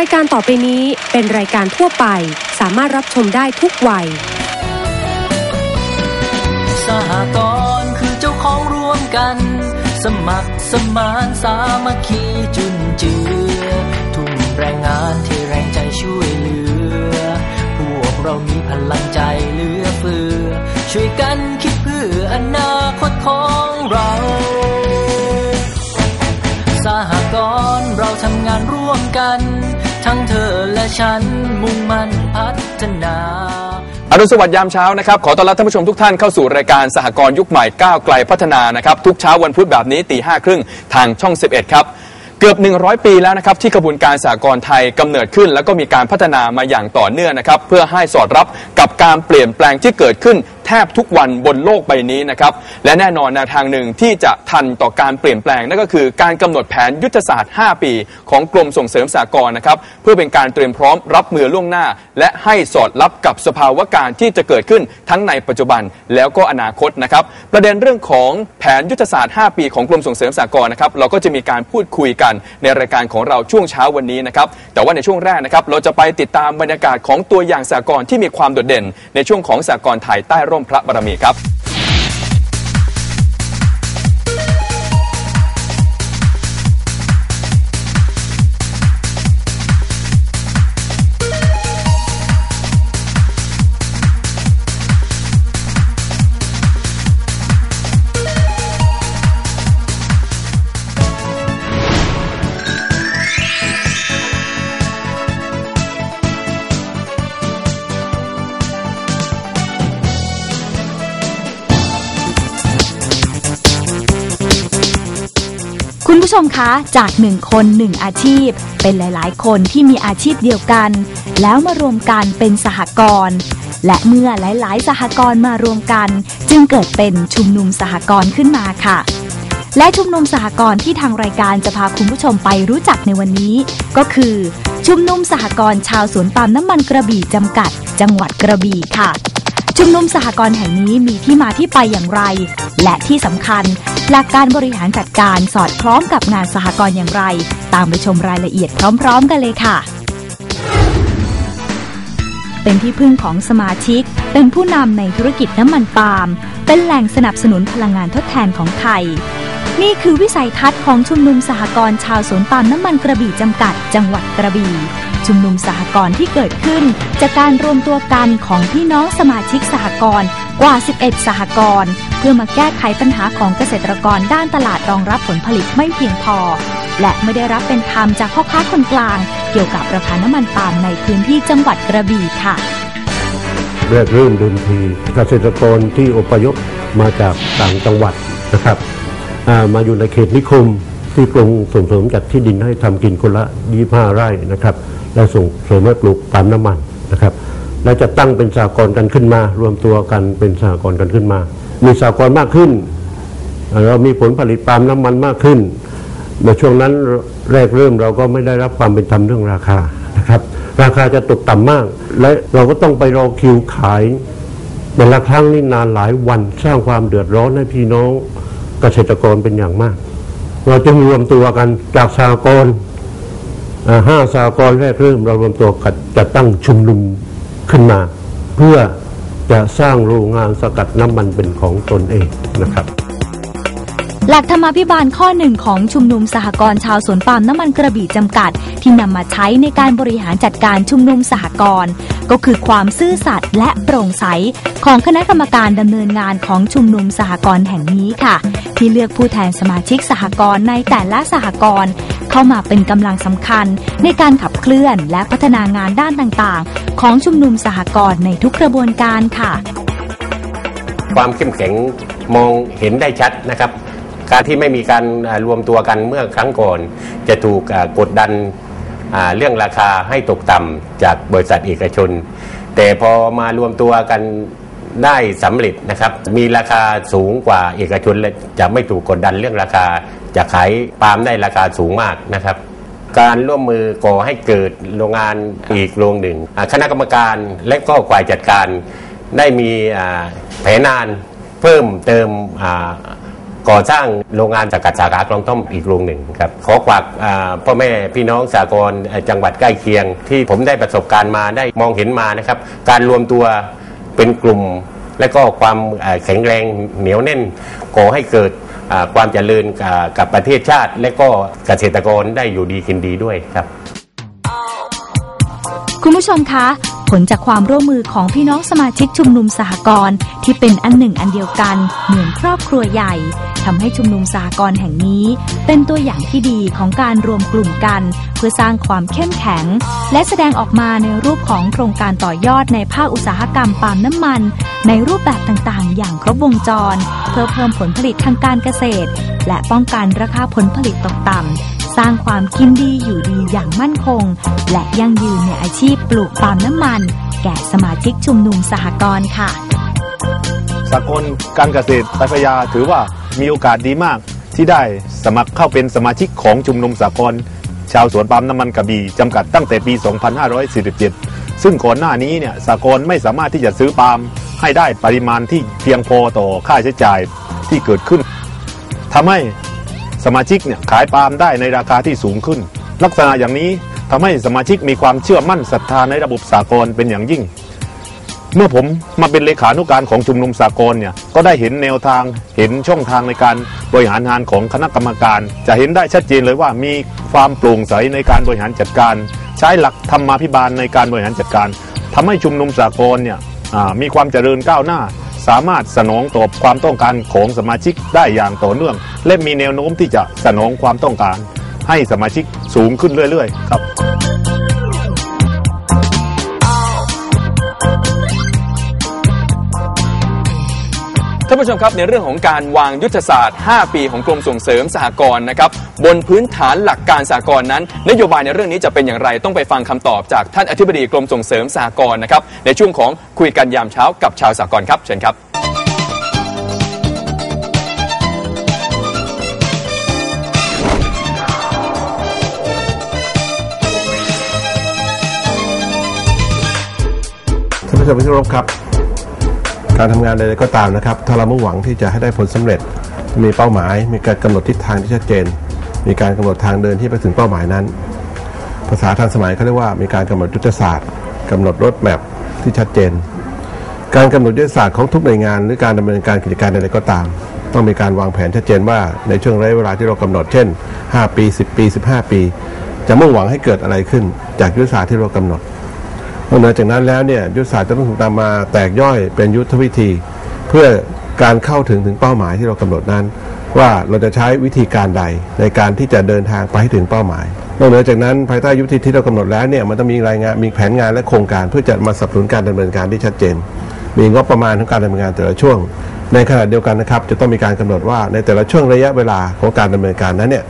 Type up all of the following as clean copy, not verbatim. รายการต่อไปนี้เป็นรายการทั่วไปสามารถรับชมได้ทุกวัยสหกรณ์คือเจ้าของร่วมกันสมัครสมานสามัคคีจุนเจือทุ่มแรงงานที่แรงใจช่วยเหลือพวกเรามีพลังใจเหลือเฟือช่วยกันคิดเพื่ออนาคตของเราสหกรณ์เราทำงานร่วมกันทั้งเธอและฉันมุ่งมั่นพัฒนาอรุณสวัสดิ์ยามเช้านะครับขอต้อนรับท่านผู้ชมทุกท่านเข้าสู่รายการสหกรณ์ยุคใหม่ก้าวไกลพัฒนานะครับทุกเช้าวันพุธแบบนี้ 5:30 น.ทางช่อง 11 ครับเกือบ100 ปีแล้วนะครับที่กระบวนการสหกรณ์ไทยกำเนิดขึ้นแล้วก็มีการพัฒนามาอย่างต่อเนื่องนะครับเพื่อให้สอดรับกับการเปลี่ยนแปลงที่เกิดขึ้นแทบทุกวันบนโลกใบนี้นะครับและแน่นอนแนวทางหนึ่งที่จะทันต่อการเปลี่ยนแปลงนั่นก็คือการกำหนดแผนยุทธศาสตร์5 ปีของกรมส่งเสริมสหกรณ์นะครับเพื่อเป็นการเตรียมพร้อมรับมือล่วงหน้าและให้สอดรับกับสภาวะการที่จะเกิดขึ้นทั้งในปัจจุบันแล้วก็อนาคตนะครับประเด็นเรื่องของแผนยุทธศาสตร์5 ปีของกรมส่งเสริมสหกรณ์นะครับเราก็จะมีการพูดคุยกันในรายการของเราช่วงเช้าวันนี้นะครับแต่ว่าในช่วงแรกนะครับเราจะไปติดตามบรรยากาศของตัวอย่างสหกรณ์ที่มีความโดดเด่นในช่วงของสหกรณ์ไทยใต้ร่มพระบารมีครับคุณผู้ชมคะจาก1คน1อาชีพเป็นหลายๆคนที่มีอาชีพเดียวกันแล้วมารวมกันเป็นสหกรณ์และเมื่อหลายๆสหกรณ์มารวมกันจึงเกิดเป็นชุมนุมสหกรณ์ขึ้นมาค่ะและชุมนุมสหกรณ์ที่ทางรายการจะพาคุณผู้ชมไปรู้จักในวันนี้ก็คือชุมนุมสหกรณ์ชาวสวนปาล์มน้ำมันกระบี่จำกัดจังหวัดกระบี่ค่ะชุมนุมสหกรณ์แห่งนี้มีที่มาที่ไปอย่างไรและที่สำคัญหลักการบริหารจัดการสอดคล้องกับงานสหกรณ์อย่างไรตามไปชมรายละเอียดพร้อมๆกันเลยค่ะเป็นที่พึ่งของสมาชิกเป็นผู้นำในธุรกิจน้ำมันปาล์มเป็นแหล่งสนับสนุนพลังงานทดแทนของไทยนี่คือวิสัยทัศน์ของชุมนุมสหกรณ์ชาวสวนปาล์มน้ำมันกระบี่จำกัดจังหวัดกระบี่ชุมนุมสหกรณ์ที่เกิดขึ้นจากการรวมตัวกันของพี่น้องสมาชิกสหกรณ์กว่า 11 สหกรณ์เพื่อมาแก้ไขปัญหาของเกษตรกรด้านตลาดรองรับผลผลิตไม่เพียงพอและไม่ได้รับเป็นธรรมจากพ่อค้าคนกลางเกี่ยวกับราคาน้ำมันปาล์มในพื้นที่จังหวัดกระบี่ค่ะเรื่องรื่นดุลทีเกษตรกรที่อพยพมาจากต่างจังหวัดนะครับมาอยู่ในเขตนิคมที่กรมส่งเสริมจัดที่ดินให้ทำกินคนละ 25 ไร่นะครับและส่งเสริมให้ปลูกปาล์มน้ำมันนะครับและจะตั้งเป็นสหกรณ์กันขึ้นมารวมตัวกันเป็นสหกรณ์กันขึ้นมามีสหกรณ์มากขึ้นเรามีผลผลิตปาล์มน้ำมันมากขึ้นในช่วงนั้นแรกเริ่มเราก็ไม่ได้รับความเป็นธรรมเรื่องราคานะครับราคาจะตกต่ำมากและเราก็ต้องไปรอคิวขายแต่ละครั้งนี่นานหลายวันสร้างความเดือดร้อนให้พี่น้องเกษตรกรเป็นอย่างมากเราจึงรวมตัวกันจากสหกรณ์5สหกรณ์แรกเริ่มเรารวมตัวกันจะตั้งชุมนุมขึ้นมาเพื่อจะสร้างโรงงานสกัดน้ำมันเป็นของตนเองนะครับหลักธรรมาภิบาลข้อหนึ่งของชุมนุมสหกรณ์ชาวสวนปาล์มน้ำมันกระบี่จำกัดที่นำมาใช้ในการบริหารจัดการชุมนุมสหกรณ์ก็คือความซื่อสัตย์และโปร่งใสของคณะกรรมการดำเนินงานของชุมนุมสหกรณ์แห่งนี้ค่ะที่เลือกผู้แทนสมาชิกสหกรณ์ในแต่ละสหกรณ์เข้ามาเป็นกำลังสำคัญในการขับเคลื่อนและพัฒนางานด้านต่างๆของชุมนุมสหกรณ์ในทุกกระบวนการค่ะความเข้มแข็งมองเห็นได้ชัดนะครับการที่ไม่มีการรวมตัวกันเมื่อครั้งก่อนจะถูกกดดันเรื่องราคาให้ตกต่ำจากบริษัทเอกชนแต่พอมารวมตัวกันได้สำเร็จนะครับมีราคาสูงกว่าเอกชนและจะไม่ถูกกดดันเรื่องราคาจะขายปาล์มได้ราคาสูงมากนะครับการร่วมมือก่อให้เกิดโรงงานอีกโรงหนึ่งคณะกรรมการและก็ฝ่ายจัดการได้มีแผนงานเพิ่มเติมก ก่อสร้างโรงงานสกัดสาขาคลองท่อมอีกโรงหนึ่งครับขอฝากพ่อแม่พี่น้องสหกรณ์จังหวัดใกล้เคียงที่ผมได้ประสบการณ์มาได้มองเห็นมานะครับการรวมตัวเป็นกลุ่มและก็ความแข็งแรงเหนียวแน่นก่อให้เกิดความเจริญกับประเทศชาติและก็เกษตรกรได้อยู่ดีกินดีด้วยครับคุณผู้ชมคะผลจากความร่วมมือของพี่น้องสมาชิกชุมนุมสหกรณ์ที่เป็นอันหนึ่งอันเดียวกันเหมือนครอบครัวใหญ่ทำให้ชุมนุมสหกรณ์แห่งนี้เป็นตัวอย่างที่ดีของการรวมกลุ่มกันเพื่อสร้างความเข้มแข็งและแสดงออกมาในรูปของโครงการต่อยอดในภาคอุตสาหกรรมปาล์มน้ำมันในรูปแบบต่างๆอย่างครบวงจรเพื่อเพิ่มผลผลิตทางการเกษตรและป้องกันราคาผลผลิตตกต่ำสร้างความกินดีอยู่ดีอย่างมั่นคงและยั่งยืนในอาชีพปลูกปาล์มน้ำมันแก่สมาชิกชุมนุมสหกรณ์ค่ะสหกรณ์การเกษตรพัทยาถือว่ามีโอกาสดีมากที่ได้สมัครเข้าเป็นสมาชิกของชุมนุมสหกรณ์ชาวสวนปาล์มน้ำมันกระบี่จำกัดตั้งแต่ปี 2547 ซึ่งก่อนหน้านี้เนี่ยสหกรณ์ไม่สามารถที่จะซื้อปาล์มให้ได้ปริมาณที่เพียงพอต่อค่าใช้จ่ายที่เกิดขึ้นทำให้สมาชิกเนี่ยขายปาล์มได้ในราคาที่สูงขึ้นลักษณะอย่างนี้ทำให้สมาชิกมีความเชื่อมั่นศรัทธาในระบบสหกรณ์เป็นอย่างยิ่งเมื่อผมมาเป็นเลขานุการของชุมนุมสหกรณ์เนี่ยก็ได้เห็นแนวทางเห็นช่องทางในการบริหารงานของคณะกรรมการจะเห็นได้ชัดเจนเลยว่ามีความโปร่งใสในการบริหารจัดการใช้หลักธรรมาภิบาลในการบริหารจัดการทำให้ชุมนุมสหกรณ์เนี่ยมีความเจริญก้าวหน้าสามารถสนองตอบความต้องการของสมาชิกได้อย่างต่อเนื่องและมีแนวโน้มที่จะสนองความต้องการให้สมาชิกสูงขึ้นเรื่อยๆครับท่านผู้ชมครับในเรื่องของการวางยุทธศาสตร์5ปีของกรมส่งเสริมสหกรณ์นะครับบนพื้นฐานหลักการสหกรณ์นั้นนโยบายในเรื่องนี้จะเป็นอย่างไรต้องไปฟังคำตอบจากท่านอธิบดีกรมส่งเสริมสหกรณ์นะครับในช่วงของคุยกันยามเช้ากับชาวสหกรณ์ครับเชิญครับท่านผู้ชมที่เคารพครับการทำงานใดๆก็ตามนะครับถ้าเรามุ่งหวังที่จะให้ได้ผลสำเร็จมีเป้าหมายมีการกำหนดทิศทางที่ชัดเจนมีการกำหนดทางเดินที่ไปถึงเป้าหมายนั้นภาษาทันสมัยเขาเรียกว่ามีการกำหนดยุทธศาสตร์กำหนดรถแมพที่ชัดเจนการกำหนดยุทธศาสตร์ของทุกหน่วยงานหรือการดำเนินการกิจการใดๆก็ตามต้องมีการวางแผนชัดเจนว่าในช่วงระยะเวลาที่เรากำหนดเช่น5ปี10ปี15ปีจะมุ่งหวังให้เกิดอะไรขึ้นจากยุทธศาสตร์ที่เรากำหนดนอกจากนั้นแล้วเนี่ยยุทธศาสตร์จะต้องถูกนำมาแตกย่อยเป็นยุทธวิธีเพื่อการเข้าถึงเป้าหมายที่เรากำหนดนั้นว่าเราจะใช้วิธีการใดในการที่จะเดินทางไปให้ถึงเป้าหมายนอกจากนั้นภายใต้ยุทธวิธีที่เรากำหนดแล้วเนี่ยมันต้องมีรายงานมีแผนงานและโครงการเพื่อจะมาสนับสนุนการดำเนินการที่ชัดเจนมีงบประมาณของการดำเนินงานแต่ละช่วงในขณะเดียวกันนะครับจะต้องมีการกำหนดว่าในแต่ละช่วงระยะเวลาของการดำเนินการนั้นเนี่ย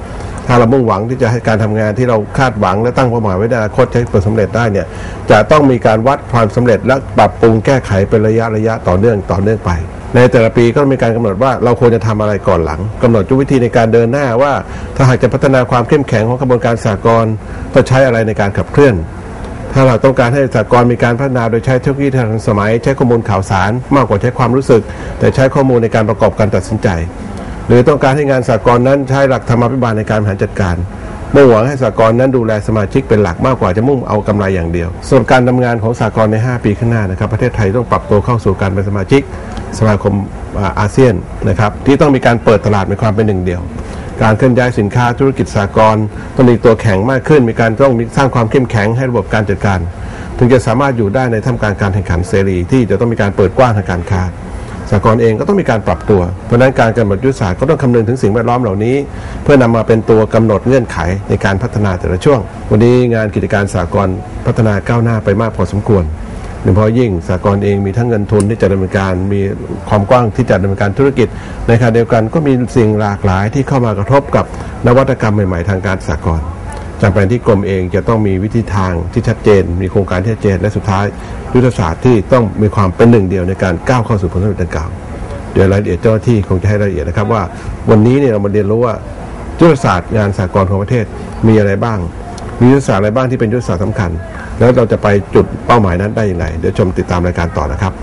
ถ้าเรามุ่งหวังที่จะให้การทำงานที่เราคาดหวังและตั้งเป้าหมายไว้ในอนาคตใช้ผลสำเร็จได้เนี่ยจะต้องมีการวัดความสำเร็จและปรับปรุงแก้ไขเป็นระยะต่อเนื่องไปในแต่ละปีก็มีการกำหนดว่าเราควรจะทำอะไรก่อนหลังกำหนดยุทธวิธีในการเดินหน้าว่าถ้าหากจะพัฒนาความเข้มแข็งของกระบวนการสหกรณ์ต้องใช้อะไรในการขับเคลื่อนถ้าเราต้องการให้สหกรณ์มีการพัฒนาโดยใช้เทคโนโลยีทันสมัยใช้ข้อมูลข่าวสารมากกว่าใช้ความรู้สึกแต่ใช้ข้อมูลในการประกอบการตัดสินใจหรือต้องการให้งานสหกรณ์นั้นใช้หลักธรรมาภิบาลในการบริหารจัดการมุ่งหวังให้สหกรณ์นั้นดูแลสมาชิกเป็นหลักมากกว่าจะมุ่งเอากำไรอย่างเดียวส่วนการทำงานของสหกรณ์ใน5ปีข้างหน้านะครับประเทศไทยต้องปรับตัวเข้าสู่การเป็นสมาชิกสมาคมอาเซียนนะครับที่ต้องมีการเปิดตลาดในความเป็นหนึ่งเดียวการเคลื่อนย้ายสินค้าธุรกิจสหกรณ์ต้องมีตัวแข็งมากขึ้นมีการต้องสร้างความเข้มแข็งให้ระบบการจัดการถึงจะสามารถอยู่ได้ในท่ามกลางการแข่งขันเสรีที่จะต้องมีการเปิดกว้างทางการค้าสหกรณ์เองก็ต้องมีการปรับตัวเพราะฉะนั้นการกำหนดยุทธศาสตร์ก็ต้องคำนึงถึงสิ่งแวดล้อมเหล่านี้เพื่อนำมาเป็นตัวกำหนดเงื่อนไขในการพัฒนาแต่ละช่วงวันนี้งานกิจการสหกรณ์พัฒนาก้าวหน้าไปมากพอสมควรโดยเฉพาะยิ่งสหกรณ์เองมีทั้งเงินทุนที่จะดำเนินการมีความกว้างที่จะดำเนินการธุรกิจในขณะเดียวกันก็มีสิ่งหลากหลายที่เข้ามากระทบกับนวัตกรรมใหม่ๆทางการสหกรณ์จำเป็นที่กรมเองจะต้องมีวิธีทางที่ชัดเจนมีโครงการที่ชัดเจนและสุดท้ายยุทธศาสตร์ที่ต้องมีความเป็นหนึ่งเดียวในการก้าวเข้าสู่ผลสำเร็จดังกล่าวเดี๋ยวรายละเอียดเจ้าหน้าที่คงจะให้รายละเอียดนะครับว่าวันนี้เนี่ยเรามาเรียนรู้ว่ายุทธศาสตร์งานสหกรณ์ของประเทศมีอะไรบ้างมียุทธศาสตร์อะไรบ้างที่เป็นยุทธศาสตร์สำคัญแล้วเราจะไปจุดเป้าหมายนั้นได้อย่างไรเดี๋ยวชมติดตามรายการต่อนะครับ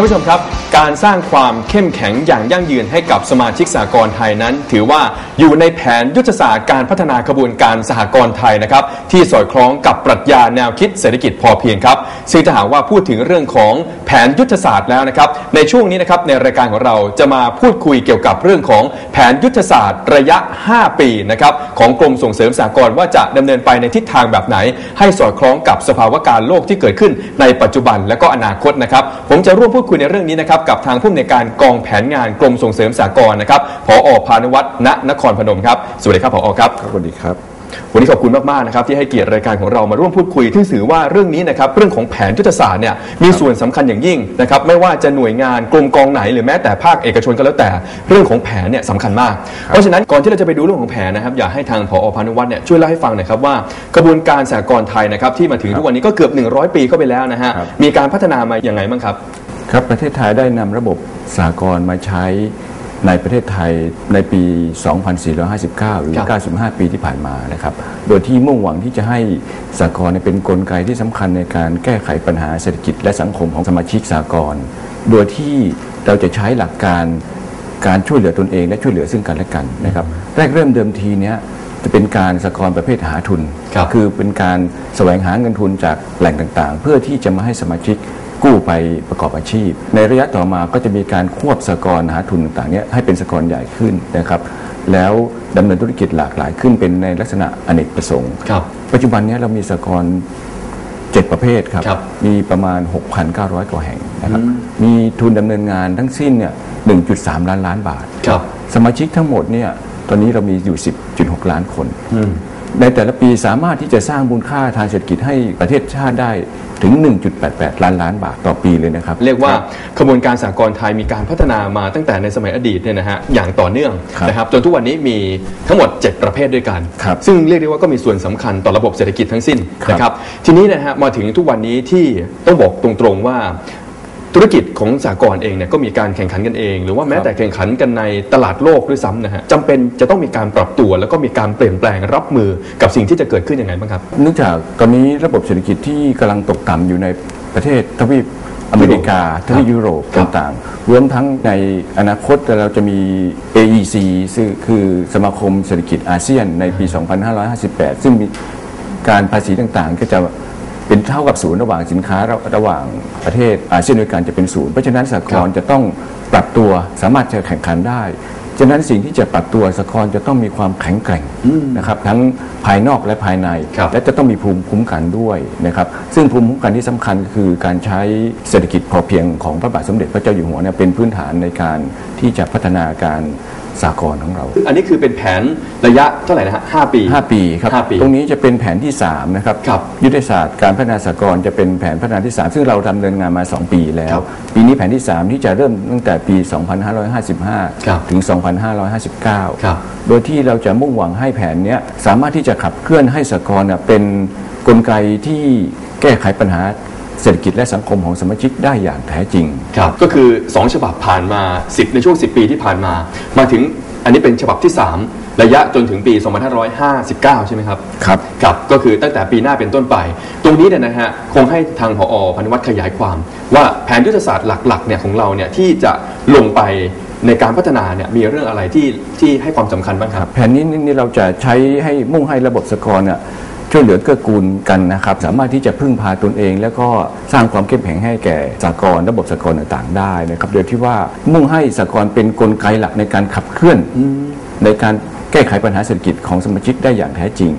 านผู้ชมครับการสร้างความเข้มแข็งอย่างยั่งยืนให้กับสมาชิกสหกรณ์ไทยนั้นถือว่าอยู่ในแผนยุทธศาสตร์การพัฒนากระบวนการสหกรณ์ไทยนะครับที่สอดคล้องกับปรัชญาแนวคิดเศรษฐกิจพอเพียงครับซึ่งถ้าหากว่าพูดถึงเรื่องของแผนยุทธศาสตร์แล้วนะครับในช่วงนี้นะครับในรายการของเราจะมาพูดคุยเกี่ยวกับเรื่องของแผนยุทธศาสตร์ระยะ5 ปีนะครับของกรมส่งเสริมสหกรณ์ว่าจะดำเนินไปในทิศทางแบบไหนให้สอดคล้องกับสภาวะการโลกที่เกิดขึ้นในปัจจุบันและก็อนาคตนะครับผมจะร่วมพูดคุยในเรื่องนี้นะครับกับทางผู้อำนวยการกองแผนงานกรมส่งเสริมสหกรณ์นะครับผอ.พานุวัฒน์ ณ นครพนมครับสวัสดีครับผอ.ครับสวัสดีครับวันนี้ขอบคุณมากๆนะครับที่ให้เกียรติรายการของเรามาร่วมพูดคุยที่ถือว่าเรื่องนี้นะครับเรื่องของแผนยุทธศาสตร์เนี่ยมีส่วนสำคัญอย่างยิ่งนะครับไม่ว่าจะหน่วยงานกรมกองไหนหรือแม้แต่ภาคเอกชนก็แล้วแต่เรื่องของแผนเนี่ยสำคัญมากเพราะฉะนั้นก่อนที่เราจะไปดูเรื่องของแผนนะครับอยากให้ทางผอ.พานุวัฒน์เนี่ยช่วยเล่าให้ฟังหน่อยครับว่ากระบวนการสหกรณ์ไทยนะครับที่มาถึงทุกวันนี้ก็เกือบ100 ปีเข้าไปแล้วนะฮะมีการพัฒนามาอย่างไรบ้างครับครับประเทศไทยได้นำระบบสหกรณ์มาใช้ในประเทศไทยในปี 2459 หรือ 95 ปีที่ผ่านมานะครับโดยที่มุ่งหวังที่จะให้สหกรณ์เป็นกลไกที่สำคัญในการแก้ไขปัญหาเศรษฐกิจและสังคมของสมาชิกสหกรณ์โดยที่เราจะใช้หลักการช่วยเหลือตนเองและช่วยเหลือซึ่งกันและกันนะครับแรกเริ่มเดิมทีเนี้ยจะเป็นการสหกรณ์ประเภทหาทุนคือเป็นการแสวงหาเงินทุนจากแหล่งต่างๆเพื่อที่จะมาให้สมาชิกกู้ไปประกอบอาชีพในระยะต่อมาก็จะมีการควบสหกรณ์หาทุนต่างๆนี้ให้เป็นสหกรณ์ใหญ่ขึ้นนะครับแล้วดำเนินธุรกิจหลากหลายขึ้นเป็นในลักษณะอเนกประสงค์ปัจจุบันนี้เรามีสหกรณ์7ประเภทครับมีประมาณ 6,900 กว่าแห่งนะครับมีทุนดำเนินงานทั้งสิ้นเนี่ย 1.3 ล้านบาทสมาชิกทั้งหมดเนี่ยตอนนี้เรามีอยู่ 10.6 ล้านคนในแต่ละปีสามารถที่จะสร้างมูลค่าทางเศรษฐกิจให้ประเทศชาติได้ถึง 1.88 ล้านบาทต่อปีเลยนะครับเรียกว่ากระบวนการสหกรณ์ไทยมีการพัฒนามาตั้งแต่ในสมัยอดีตเนี่ยนะฮะอย่างต่อเนื่องนะครับจนทุกวันนี้มีทั้งหมด7ประเภทด้วยกันซึ่งเรียกได้ว่าก็มีส่วนสำคัญต่อระบบเศรษฐกิจทั้งสิ้นนะครับทีนี้นะฮะมาถึงทุกวันนี้ที่ต้องบอกตรงๆว่าธุรกิจของสหกรณ์เองเนี่ยก็มีการแข่งขันกันเองหรือว่าแม้แต่แข่งขันกันในตลาดโลกด้วยซ้ำนะฮะจำเป็นจะต้องมีการปรับตัวแล้วก็มีการเปลี่ยนแปลงรับมือกับสิ่งที่จะเกิดขึ้นยังไงบ้างครับเนื่องจากตอนนี้ระบบเศรษฐกิจที่กำลังตกต่ำอยู่ในประเทศทวีปอเมริกาทวีปยุโรปต่างๆรวมทั้งในอนาคตเราจะมี AEC คือสมาคมเศรษฐกิจอาเซียนในปี 2558 ซึ่งมีการภาษีต่างๆก็จะเป็นเท่ากับศูนย์ระหว่างสินค้าระหว่างประเทศอาเซียนด้วยกันจะเป็นศูนย์เพราะฉะนั้นสหกรณ์จะต้องปรับตัวสามารถจะแข่งขันได้ฉะนั้นสิ่งที่จะปรับตัวสหกรณ์จะต้องมีความแข็งแกร่งนะครับทั้งภายนอกและภายในและจะต้องมีภูมิคุ้มกันด้วยนะครับซึ่งภูมิคุ้มกันที่สำคัญคือการใช้เศรษฐกิจพอเพียงของพระบาทสมเด็จพระเจ้าอยู่หัวเนี่ยเป็นพื้นฐานในการที่จะพัฒนาการสหกรณ์ของเราอันนี้คือเป็นแผนระยะเท่าไหร่นะฮะ5 ปีครับตรงนี้จะเป็นแผนที่3นะครับยุทธศาสตร์การพัฒนาสหกรณ์จะเป็นแผนพัฒนาที่3ซึ่งเราดำเนินงานมา2ปีแล้วปีนี้แผนที่3ที่จะเริ่มตั้งแต่ปี 2555 ถึง 2559 โดยที่เราจะมุ่งหวังให้แผนนี้สามารถที่จะขับเคลื่อนให้สหกรณ์เป็นกลไกที่แก้ไขปัญหาเศรษฐกิจและสังคมของสมาชิกได้อย่างแท้จริงครับก็คือ2ฉบับผ่านมาในช่วง10ปีที่ผ่านมามาถึงอันนี้เป็นฉบับที่3ระยะจนถึงปี2559ใช่ไหมครับครับก็คือตั้งแต่ปีหน้าเป็นต้นไปตรงนี้เนี่ยนะฮะคงให้ทางผอ.พานุวัฒน์ขยายความว่าแผนยุทธศาสตร์หลักๆเนี่ยของเราเนี่ยที่จะลงไปในการพัฒนาเนี่ยมีเรื่องอะไรที่ให้ความสำคัญบ้างครับแผนนี้เราจะใช้ให้มุ่งให้ระบบสหกรณ์เนี่ยช่วยเหลือเกื้อกูลกันนะครับสามารถที่จะพึ่งพาตนเองแล้วก็สร้างความเข้มแข็งให้แก่สหกรณ์ระบบสหกรณ์ต่างๆได้นะครับโดยที่ว่ามุ่งให้สหกรณ์เป็นกลไกหลักในการขับเคลื่อนในการแก้ไขปัญหาเศรษฐกิจของสมาชิกได้อย่างแท้จริง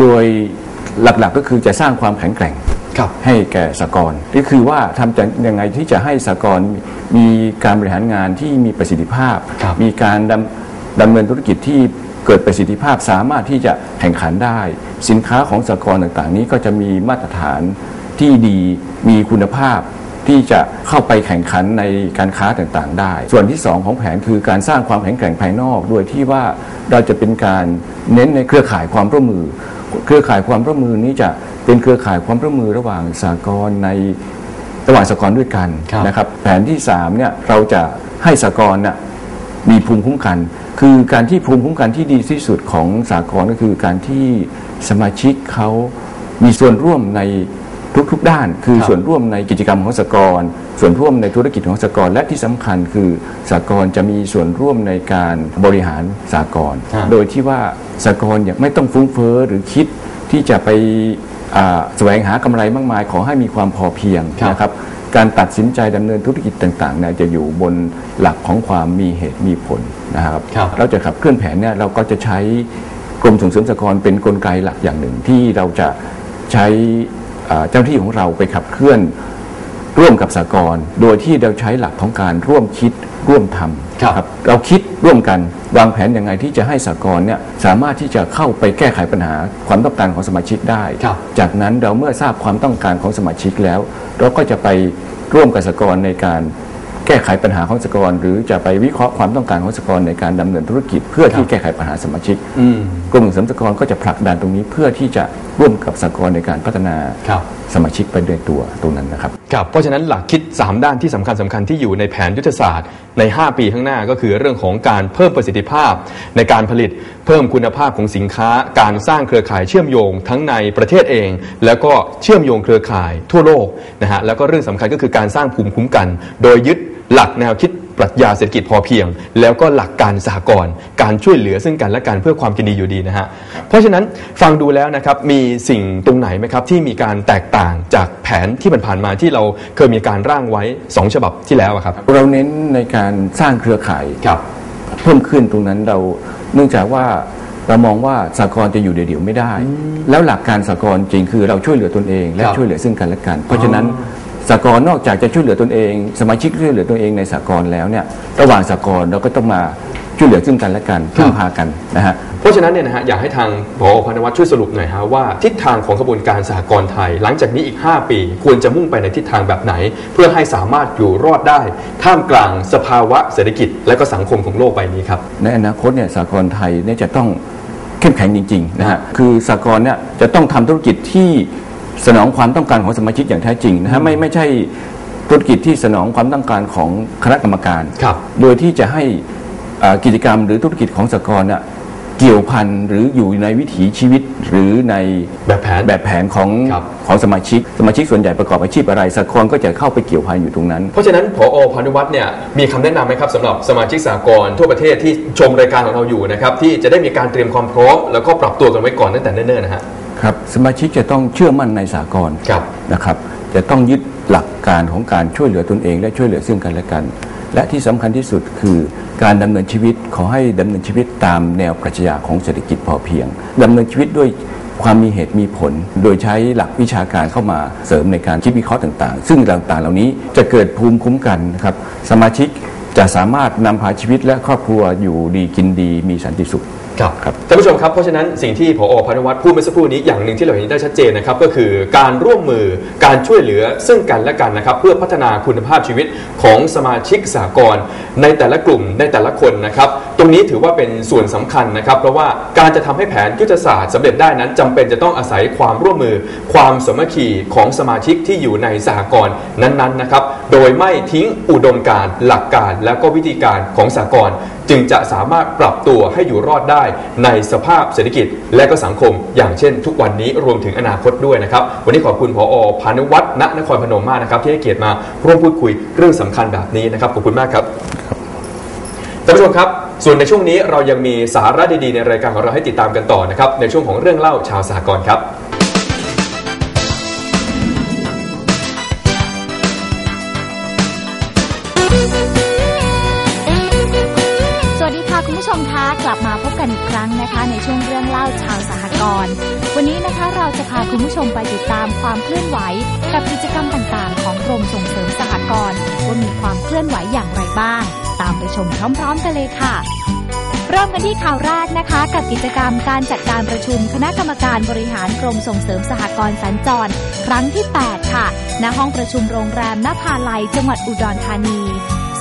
โดยหลักๆก็คือจะสร้างความแข็งแกร่งให้แก่สหกรณ์ก็คือว่าทำยังไงที่จะให้สหกรณ์มีการบริหารงานที่มีประสิทธิภาพมีการดำเนินธุรกิจที่เกิดประสิทธิภาพสามารถที่จะแข่งขันได้สินค้าของสหกรณ์ต่างๆนี้ก็จะมีมาตรฐานที่ดีมีคุณภาพที่จะเข้าไปแข่งขันในการค้าต่างๆได้ส่วนที่2ของแผนคือการสร้างความแข็งแกร่งภายนอกโดยที่ว่าเราจะเป็นการเน้นในเครือข่ายความร่วมมือเครือข่ายความร่วมมือนี้จะเป็นเครือข่ายความร่วมมือระหว่างสหกรณ์ในระหว่างสหกรณ์ด้วยกันนะครับแผนที่3เนี่ยเราจะให้สหกรณ์มีภูมิคุ้มกันคือการที่ภูมิคุ้มกันที่ดีที่สุดของสหกรณ์ก็คือการที่สมาชิกเขามีส่วนร่วมใน ทุกๆด้านคือส่วนร่วมในกิจกรรมของสหกรณ์ส่วนร่วมในธุรกิจของสหกรณ์และที่สำคัญคือสหกรณ์จะมีส่วนร่วมในการบริหารสหกรณ์โดยที่ว่าสหกรณ์ไม่ต้องฟุ้งเฟ้อหรือคิดที่จะไปแสวงหากำไรมากมายขอให้มีความพอเพียงนะครับการตัดสินใจดำเนินธุรกิจต่างๆจะอยู่บนหลักของความมีเหตุมีผลนะครับเราจะขับเคลื่อนแผนเนี่ยเราก็จะใช้กรมส่งเสริมสหกรณ์เป็นกลไกหลักอย่างหนึ่งที่เราจะใช้เจ้าหน้าที่ของเราไปขับเคลื่อนร่วมกับสหกรณ์โดยที่เราใช้หลักของการร่วมคิดร่วมทำครับเราคิดร่วมกันวางแผนยังไงที่จะให้สหกรณ์สามารถที่จะเข้าไปแก้ไขปัญหาความต้องการของสมาชิกได้จากนั้นเราเมื่อทราบความต้องการของสมาชิกแล้วเราก็จะไปร่วมกับสหกรณ์ในการแก้ไขปัญหาของสหกรณ์หรือจะไปวิเคราะห์ความต้องการของสหกรณ์ในการดำเนินธุรกิจเพื่อที่แก้ไขปัญหาสมาชิกกรมส่งเสริมสหกรณ์ก็จะผลักดันตรงนี้เพื่อที่จะร่วมกับสหกรณ์ในการพัฒนาสมาชิกไปด้วยตัวตรงนั้นนะครับเพราะฉะนั้นหลักคิด3ด้านที่สำคัญที่อยู่ในแผนยุทธศาสตร์ใน5ปีข้างหน้าก็คือเรื่องของการเพิ่มประสิทธิภาพในการผลิตเพิ่มคุณภาพของสินค้าการสร้างเครือข่ายเชื่อมโยงทั้งในประเทศเองแล้วก็เชื่อมโยงเครือข่ายทั่วโลกนะฮะแล้วก็เรื่องสำคัญก็คือการสร้างภูมิคุ้มกันโดยยึดหลักแนวคิดปรัชญาเศรษฐกิจพอเพียงแล้วก็หลักการสหกรณ์การช่วยเหลือซึ่งกันและกันเพื่อความกินดีอยู่ดีนะฮะเพราะฉะนั้นฟังดูแล้วนะครับมีสิ่งตรงไหนไหมครับที่มีการแตกต่างจากแผนที่ผ่านมาที่เราเคยมีการร่างไว้2ฉบับที่แล้วครับเราเน้นในการสร้างเครือข่ายเพิ่มขึ้นตรงนั้นเราเนื่องจากว่าเรามองว่าสหกรณ์จะอยู่เดี่ยวๆไม่ได้แล้วหลักการสหกรณ์จริงคือเราช่วยเหลือตนเองและช่วยเหลือซึ่งกันและกันเพราะฉะนั้นสหกรณ์นอกจากจะช่วยเหลือตนเองสมาชิกช่วยเหลือตนเองในสหกรณ์แล้วระหว่างสหกรณ์เราก็ต้องมาช่วยเหลือซึ่งกันและกันพึ่งพากันนะฮะเพราะฉะนั้นอยากให้ทางผอ.พานุวัฒน์ช่วยสรุปหน่อยฮะว่าทิศทางของกระบวนการสหกรณ์ไทยหลังจากนี้อีก5ปีควรจะมุ่งไปในทิศทางแบบไหนเพื่อให้สามารถอยู่รอดได้ท่ามกลางสภาวะเศรษฐกิจและก็สังคมของโลกใบนี้ครับในอนาคตสหกรณ์ไทยจะต้องเข้มแข็งจริงๆนะฮะคือสหกรณ์จะต้องทำธุรกิจที่สนองความต้องการของสมาชิกอย่างแท้จริงนะฮะไม่ใช่ธุรกิจที่สนองความต้องการของคณะกรรมการโดยที่จะให้กิจกรรมหรือธุรกิจของสหกรณ์เกี่ยวพันหรืออยู่ในวิถีชีวิตหรือในแบบแผนของสมาชิกส่วนใหญ่ประกอบอาชีพอะไรสหกรณ์ก็จะเข้าไปเกี่ยวพันอยู่ตรงนั้นเพราะฉะนั้นผอ.พานุวัฒน์มีคำแนะนำไหมครับสำหรับสมาชิกสหกรณ์ทั่วประเทศที่ชมรายการของเราอยู่นะครับที่จะได้มีการเตรียมความพร้อมแล้วก็ปรับตัวกันไว้ก่อนตั้งแต่เนิ่นๆนะฮะครับสมาชิกจะต้องเชื่อมั่นในสหกรณ์นะครับจะต้องยึดหลักการของการช่วยเหลือตนเองและช่วยเหลือซึ่งกันและกันและที่สำคัญที่สุดคือการดำเนินชีวิตขอให้ดำเนินชีวิตตามแนวปรัชญาของเศรษฐกิจพอเพียงดำเนินชีวิตด้วยความมีเหตุมีผลโดยใช้หลักวิชาการเข้ามาเสริมในการคิดวิเคราะห์ต่างๆซึ่งต่างๆเหล่านี้จะเกิดภูมิคุ้มกันนะครับสมาชิกจะสามารถนำพาชีวิตและครอบครัวอยู่ดีกินดีมีสันติสุขครับท่านผู้ชมครับเพราะฉะนั้นสิ่งที่ผอ.พานุวัฒน์พูดเมื่อสักครู่นี้อย่างหนึ่งที่เราเห็นได้ชัดเจนนะครับก็คือการร่วมมือการช่วยเหลือซึ่งกันและกันนะครับเพื่อพัฒนาคุณภาพชีวิตของสมาชิกสหกรณ์ในแต่ละกลุ่มในแต่ละคนนะครับตรงนี้ถือว่าเป็นส่วนสำคัญนะครับเพราะว่าการจะทำให้แผนยุทธศาสตร์สำเร็จได้นั้นจำเป็นจะต้องอาศัยความร่วมมือความสามัคคีของสมาชิกที่อยู่ในสหกรณ์นั้นๆนะครับโดยไม่ทิ้งอุดมการณ์หลักการและก็วิธีการของสหกรณ์จึงจะสามารถปรับตัวให้อยู่รอดได้ในสภาพเศรษฐกิจและก็สังคมอย่างเช่นทุกวันนี้รวมถึงอนาคตด้วยนะครับวันนี้ขอบคุณผอ.พานุวัฒน์ ณ นครพนมมากนะครับที่ให้เกียรติมาร่วมพูดคุยเรื่องสำคัญแบบนี้นะครับขอบคุณมากครับท่านผู้ชมครับส่วนในช่วงนี้เรายังมีสาระดีๆในรายการของเราให้ติดตามกันต่อนะครับในช่วงของเรื่องเล่าชาวสหกรณ์ครับกลับมาพบกันอีกครั้งนะคะในช่วงเรื่องเล่าชาวสหกรณ์วันนี้นะคะเราจะพาคุณผู้ชมไปติดตามความเคลื่อนไหวกับกิจกรรมต่างๆของกรมส่งเสริมสหกรณ์ว่ามีความเคลื่อนไหวอย่างไรบ้างตามไปชมพร้อมๆกันเลยค่ะเริ่มกันที่ข่าวแรกนะคะกับกิจกรรมการจัดการประชุมคณะกรรมการบริหารกรมส่งเสริมสหกรณ์สัญจรครั้งที่8ค่ะณห้องประชุมโรงแรมนภาลัยจังหวัดอุดรธานี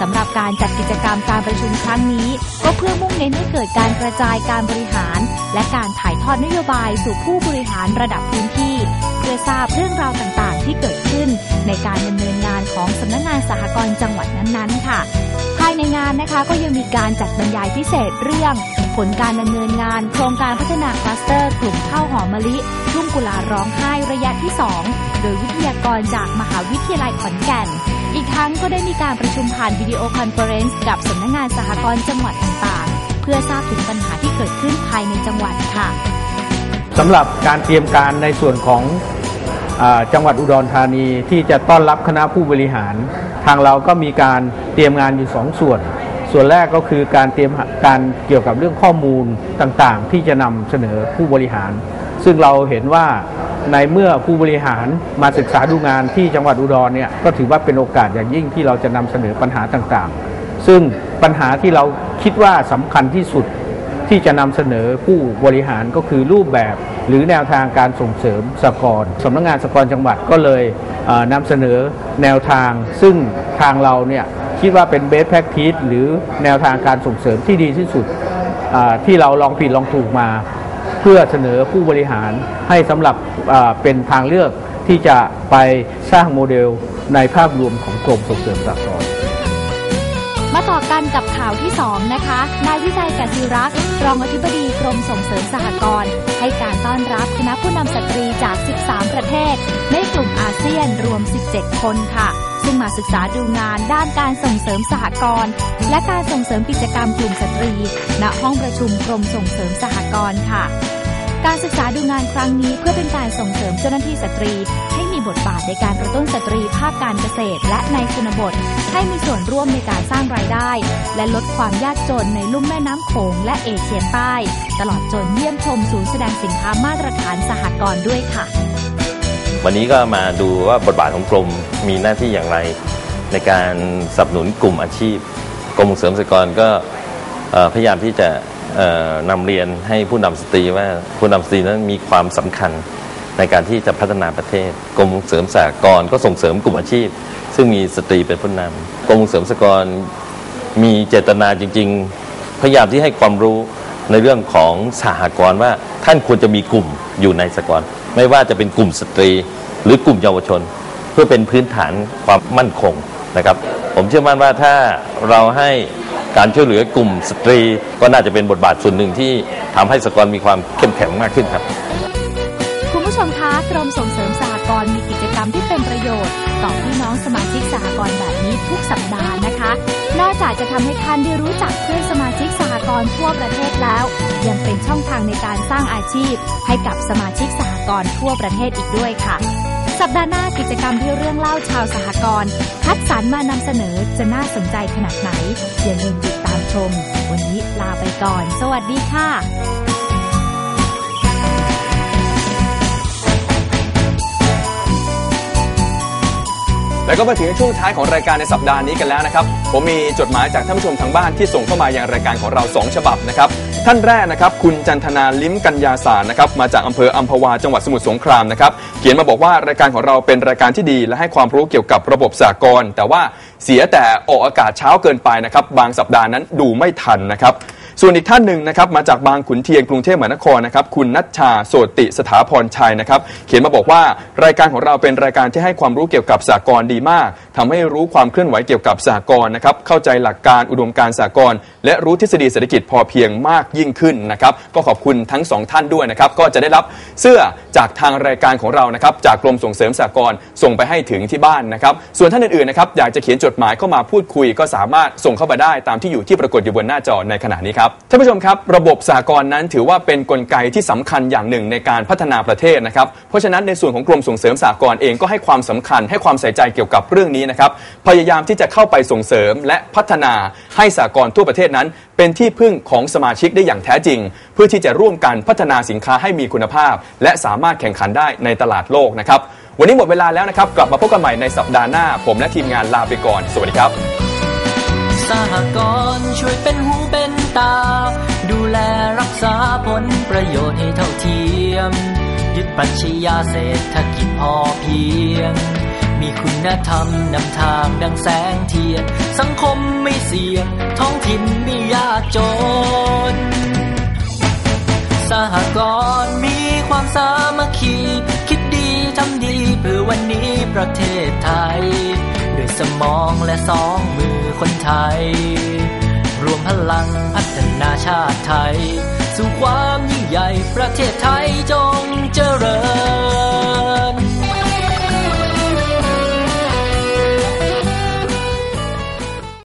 สำหรับการจัดกิจกรรมการประชุมครั้งนี้ก็เพื่อมุ่งเน้นให้เกิดการกระจายการบริหารและการถ่ายทอดนโยบายสู่ผู้บริหารระดับพื้นที่เพื่อทราบเรื่องราวต่างๆที่เกิดขึ้นในการดำเนินงานของสำนักงานสหกรณ์จังหวัดนั้นๆค่ะ ายในงานนะคะก็ยังมีการจัดบรรยายพิเศษเรื่องผลการดำเนินงานโครงการพัฒนาคลัสเตอร์กลุ่มข้าวหอมมะลิทุ่งกุลาร้องไห้ระยะที่2โดยวิทยากรจากมหาวิทยาลัยขอนแก่นอีกทั้งก็ได้มีการประชุมผ่านวิดีโอคอนเฟอเรนซ์กับสำนักงานสหกรณ์จังหวัดต่างๆเพื่อทราบถึงปัญหาที่เกิดขึ้นภายในจังหวัดค่ะสำหรับการเตรียมการในส่วนของจังหวัดอุดรธานีที่จะต้อนรับคณะผู้บริหารทางเราก็มีการเตรียมงานอยู่2ส่วนแรกก็คือการเตรียมการเกี่ยวกับเรื่องข้อมูลต่างๆที่จะนำเสนอผู้บริหารซึ่งเราเห็นว่าในเมื่อผู้บริหารมาศึกษาดูงานที่จังหวัดอุดรเนี่ยก็ถือว่าเป็นโอกาสอย่างยิ่งที่เราจะนำเสนอปัญหาต่างๆซึ่งปัญหาที่เราคิดว่าสำคัญที่สุดที่จะนำเสนอผู้บริหารก็คือรูปแบบหรือแนวทางการส่งเสริมสหกรณ์สำนักงานสหกรณ์จังหวัดก็เลยนำเสนอแนวทางซึ่งทางเราเนี่ยคิดว่าเป็น best practice หรือแนวทางการส่งเสริมที่ดีที่สุดที่เราลองผิดลองถูกมาเพื่อเสนอผู้บริหารให้สำหรับเป็นทางเลือกที่จะไปสร้างโมเดลในภาพรวมของกรมส่งเสริมสหกรณ์มาต่อกันกับข่าวที่2นะคะนายวิชัย กัจจิรักษ์รองอธิบดีกรมส่งเสริมสหกรณ์ให้การต้อนรับคณะผู้นำสตรีจาก13ประเทศในกลุ่มอาเซียนรวม17คนค่ะซึ่งมาศึกษาดูงานด้านการส่งเสริมสหกรณ์และการส่งเสริมกิจกรรมกลุ่มสตรีณห้องประชุมกรมส่งเสริมสหกรณ์ค่ะการศึกษาดูงานครั้งนี้เพื่อเป็นการส่งเสริมเจ้าหน้าที่สตรีให้มีบทบาทในการกระตุ้นสตรีภาคการเกษตรและในชนบทให้มีส่วนร่วมในการสร้างรายได้และลดความยากจนในลุ่มแม่น้ำโขงและเอเชียใต้ตลอดจนเยี่ยมชมศูนย์แสดงสินค้ามาตรฐานสหกรณ์ด้วยค่ะวันนี้ก็มาดูว่าบทบาทของกรมมีหน้าที่อย่างไรในการสนับสนุนกลุ่มอาชีพกรมส่งเสริมสหกรณ์ก็พยายามที่จะนำเรียนให้ผู้นำสตรีว่าผู้นำสตรีนั้นมีความสำคัญในการที่จะพัฒนาประเทศกรมส่งเสริมสหกรณ์ก็ส่งเสริมกลุ่มอาชีพซึ่งมีสตรีเป็นผู้นำกรมส่งเสริมสหกรณ์มีเจตนาจริงๆพยายามที่ให้ความรู้ในเรื่องของสหกรณ์ว่าท่านควรจะมีกลุ่มอยู่ในสหกรณ์ไม่ว่าจะเป็นกลุ่มสตรีหรือกลุ่มเยาวชนเพื่อเป็นพื้นฐานความมั่นคงนะครับผมเชื่อมั่นว่าถ้าเราให้การช่วยเหลือกลุ่มสตรีก็น่าจะเป็นบทบาทส่วนหนึ่งที่ทำให้สหกรณ์มีความเข้มแข็งมากขึ้นครับคุณผู้ชมคะกรมส่งเสริมสหกรณ์มีกิจกรรมที่เป็นประโยชน์ต่อพี่น้องสมาชิกสหกรณ์แบบนี้ทุกสัปดาห์นะคะนอกจากจะทำให้ท่านได้รู้จักเพื่อนสมาชิกสหกรณ์ทั่วประเทศแล้วยังเป็นช่องทางในการสร้างอาชีพให้กับสมาชิกสหกรณ์ทั่วประเทศอีกด้วยค่ะสัปดาห์หน้ากิจกรรมด้วยเรื่องเล่าชาวสหกรณ์คัดสรรมานำเสนอจะน่าสนใจขนาดไหนอย่าลืมติดตามชมวันนี้ลาไปก่อนสวัสดีค่ะแล้วก็มาถึงช่วงท้ายของรายการในสัปดาห์นี้กันแล้วนะครับผมมีจดหมายจากท่านผู้ชมทางบ้านที่ส่งเข้ามาอย่างรายการของเรา2ฉบับนะครับท่านแรกนะครับคุณจันทนาลิ้มกัญญาสารนะครับมาจากอำเภออัมพวาจังหวัดสมุทรสงครามนะครับเขียนมาบอกว่ารายการของเราเป็นรายการที่ดีและให้ความรู้เกี่ยวกับระบบสหกรณ์แต่ว่าเสียแต่ออกอากาศเช้าเกินไปนะครับบางสัปดาห์นั้นดูไม่ทันนะครับส่วนอีกท่านหนึ่งนะครับมาจากบางขุนเทียนกรุงเทพมหานครนะครับคุณณัชชาโสติสถาพรชัยนะครับเขียนมาบอกว่ารายการของเราเป็นรายการที่ให้ความรู้เกี่ยวกับสหกรณ์ดีมากทำให้รู้ความเคลื่อนไหวเกี่ยวกับสหกรณ์นะครับเข้าใจหลักการอุดมการณ์สหกรณ์และรู้ทฤษฎีเศรษฐกิจพอเพียงมากยิ่งขึ้นนะครับก็ขอบคุณทั้ง2ท่านด้วยนะครับก็จะได้รับเสื้อจากทางรายการของเรานะครับจากกรมส่งเสริมสหกรณ์ส่งไปให้ถึงที่บ้านนะครับส่วนท่านอื่นๆนะครับอยากจะเขียนจดหมายเข้ามาพูดคุยก็สามารถส่งเข้ามาได้ตามที่อยู่ที่ปรากฏอยู่บนหน้าจอในขณะนี้ท่านผู้ชมครับระบบสหกรณ์นั้นถือว่าเป็นกลไกที่สำคัญอย่างหนึ่งในการพัฒนาประเทศนะครับเพราะฉะนั้นในส่วนของกรมส่งเสริมสหกรณ์เองก็ให้ความสำคัญให้ความใส่ใจเกี่ยวกับเรื่องนี้นะครับพยายามที่จะเข้าไปส่งเสริมและพัฒนาให้สหกรณ์ทั่วประเทศนั้นเป็นที่พึ่งของสมาชิกได้อย่างแท้จริงเพื่อที่จะร่วมกันพัฒนาสินค้าให้มีคุณภาพและสามารถแข่งขันได้ในตลาดโลกนะครับวันนี้หมดเวลาแล้วนะครับกลับมาพบกันใหม่ในสัปดาห์หน้าผมและทีมงานลาไปก่อนสวัสดีครับสหกรณ์ช่วยเป็นหูเป็นตาดูแลรักษาผลประโยชน์ให้เท่าเทียมยึดปรัชญาเศรษฐกิจพอเพียงมีคุณธรรมนำทางดังแสงเทียนสังคมไม่เสี่ยงท้องถิ่นไม่ยากจนสหกรณ์มีความสามัคคีคิดดีทำดีเพื่อวันนี้ประเทศไทย สมองและสองมือคนไทยรวมพลังพัฒนาชาติไทยสู่ความยิ่งใหญ่ประเทศไทยจงเจริญ